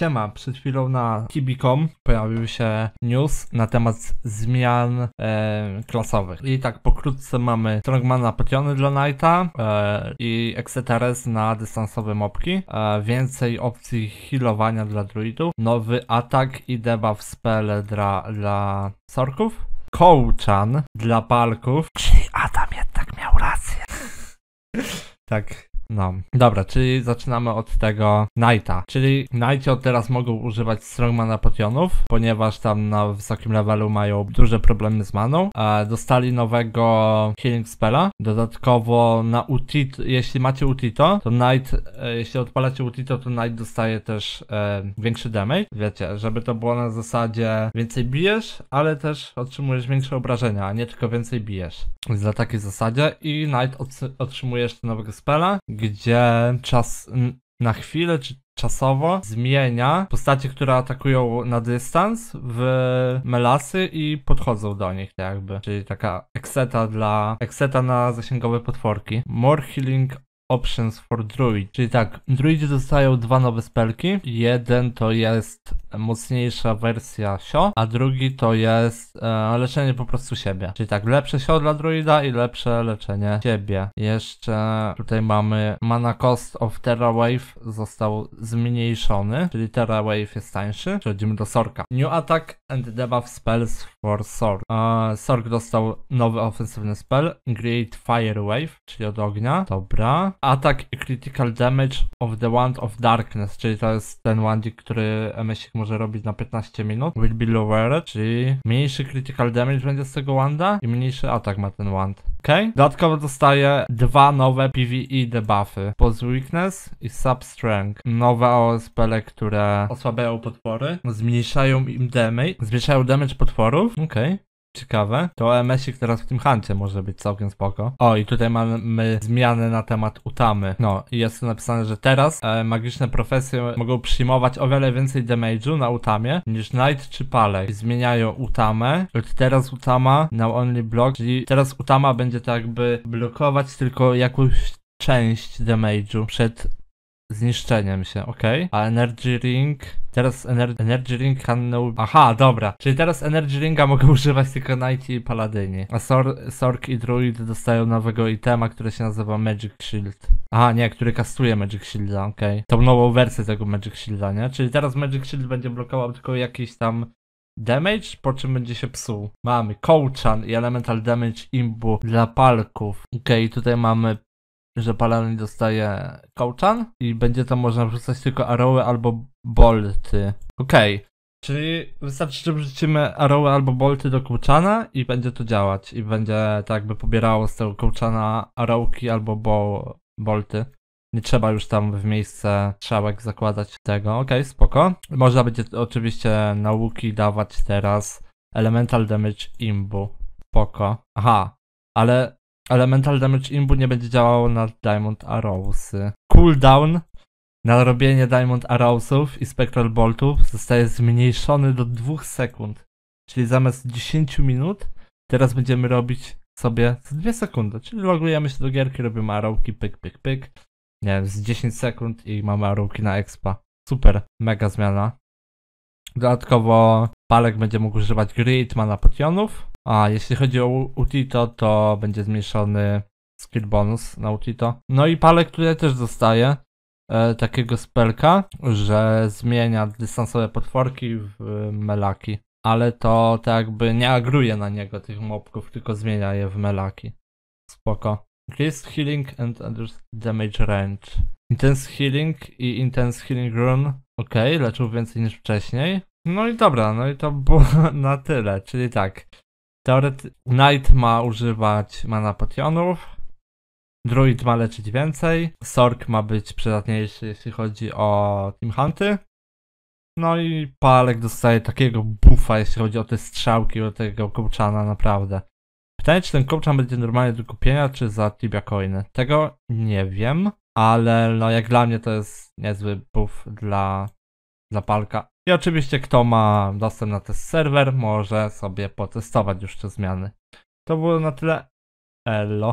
Siema, przed chwilą na Tibi.com pojawił się news na temat zmian klasowych. I tak pokrótce mamy Strongmana Potiony dla Knighta i Exeterę na dystansowe mobki. Więcej opcji healowania dla druidów. Nowy atak i debuff spell dla sorków. Kołczan dla palków. Czyli Adam jednak miał rację. Tak. No, dobra, czyli zaczynamy od tego Knighta, czyli Knighti od teraz mogą używać Strongmana Potionów, ponieważ tam na wysokim levelu mają duże problemy z maną. Dostali nowego Healing Spella, dodatkowo na Utito, jeśli macie Utito, to Knight, jeśli odpalacie Utito, to Knight dostaje też większy damage, wiecie, żeby to było na zasadzie więcej bijesz, ale też otrzymujesz większe obrażenia, a nie tylko więcej bijesz. Więc na takiej zasadzie i Knight otrzymuje jeszcze nowego spella, gdzie czas na chwilę czy czasowo zmienia postacie, które atakują na dystans w melasy i podchodzą do nich jakby, czyli taka Exeta na zasięgowe potworki. More healing options for druid, czyli tak, druidzi dostają dwa nowe spelki, jeden to jest mocniejsza wersja Sio, a drugi to jest leczenie po prostu siebie, czyli tak, lepsze Sio dla druida i lepsze leczenie siebie. Jeszcze tutaj mamy mana cost of Terra Wave został zmniejszony, czyli Terra Wave jest tańszy. Przechodzimy do Sorca. New attack and debuff spells for Sorc. Sorc dostał nowy ofensywny spell, Great Fire Wave, czyli od ognia, dobra. Attack i critical damage of the Wand of Darkness, czyli to jest ten wandzik, który MSik może robić na 15 minut. Will be lowered, czyli mniejszy critical damage będzie z tego wanda i mniejszy atak ma ten wand. Okay. Dodatkowo dostaje dwa nowe PvE debuffy. Post Weakness i Sub Strength. Nowe spele, które osłabiają potwory, zmniejszają im damage, zmniejszają damage potworów. Okej. Ciekawe, to MSik teraz w tym huncie może być całkiem spoko. O, i tutaj mamy zmiany na temat Utamy. No, i jest tu napisane, że teraz magiczne profesje mogą przyjmować o wiele więcej damage'u na Utamie niż Knight czy Palek. Zmieniają Utamę, choć teraz Utama now only block, czyli teraz Utama będzie tak jakby blokować tylko jakąś część damage'u przed zniszczeniem się, okej. A Energy Ring... Teraz Energy Ring can no... Aha, dobra. Czyli teraz Energy Ringa mogą używać tylko Knighti i Paladyni. A Sorc i Druid dostają nowego itema, który się nazywa Magic Shield. Aha, nie, który kastuje Magic Shielda, okej. Tą nową wersję tego Magic Shielda, nie? Czyli teraz Magic Shield będzie blokował tylko jakiś tam damage, po czym będzie się psuł. Mamy Kołczan i Elemental Damage Imbu dla palków. Okej, tutaj mamy... że Paladin dostaje Kołczan i będzie tam można wrzucać tylko arrowy albo bolty. Okej. Czyli wystarczy, że wrzucimy arrowy albo bolty do Kołczana i będzie to działać. I będzie tak jakby pobierało z tego Kołczana arrowki albo bolty. Nie trzeba już tam w miejsce strzałek zakładać tego. Okej, spoko. Można będzie oczywiście na łuki dawać teraz Elemental Damage Imbu. Spoko. Aha, ale... Elemental Damage Imbu nie będzie działało na Diamond Arrowsy. Cooldown na robienie Diamond Arrowsów i Spectral Boltów zostaje zmniejszony do 2 sekund. Czyli zamiast 10 minut, teraz będziemy robić sobie co 2 sekundy. Czyli logujemy się do gierki, robimy arrowki, pyk, pyk, pyk. Nie wiem, z 10 sekund i mamy arrowki na expa. Super, mega zmiana. Dodatkowo Palek będzie mógł używać Great Mana Potionów. A jeśli chodzi o Utito, to będzie zmniejszony skill bonus na Utito. No i Palek tutaj też dostaje takiego spelka, że zmienia dystansowe potworki w melaki. Ale to tak jakby nie agruje na niego tych mobków, tylko zmienia je w melaki. Spoko. Increased Healing and Damage Range. Intense Healing i Intense Healing Rune. Okej, leczył więcej niż wcześniej. No i dobra, no i to było na tyle, czyli tak. Knight ma używać mana potionów, druid ma leczyć więcej, Sorc ma być przydatniejszy jeśli chodzi o team hunty, no i Palek dostaje takiego buffa jeśli chodzi o te strzałki, o tego Kołczana naprawdę. Pytanie, czy ten Kołczan będzie normalnie do kupienia, czy za Tibia Coiny? Tego nie wiem, ale no jak dla mnie to jest niezły buff dla Palka. I oczywiście kto ma dostęp na ten serwer, może sobie potestować już te zmiany. To było na tyle. Elo.